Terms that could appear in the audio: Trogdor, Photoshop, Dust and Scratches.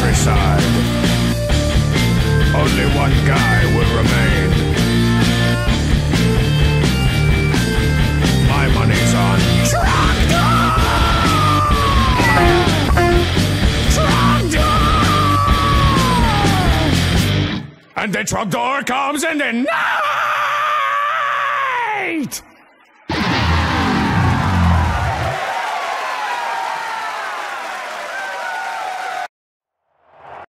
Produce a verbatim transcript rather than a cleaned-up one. countryside. Only one guy will remain. My money's on Trogdor! Trogdor! And the Trogdor comes in the night!